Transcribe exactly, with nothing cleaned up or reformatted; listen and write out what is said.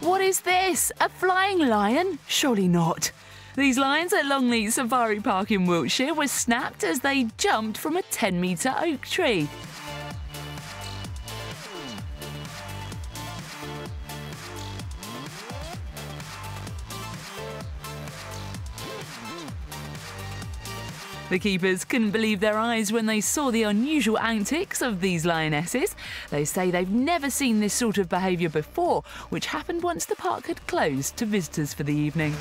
What is this? A flying lion? Surely not. These lions at Longleat Safari Park in Wiltshire were snapped as they jumped from a ten metre oak tree. The keepers couldn't believe their eyes when they saw the unusual antics of these lionesses. They say they've never seen this sort of behaviour before, which happened once the park had closed to visitors for the evening.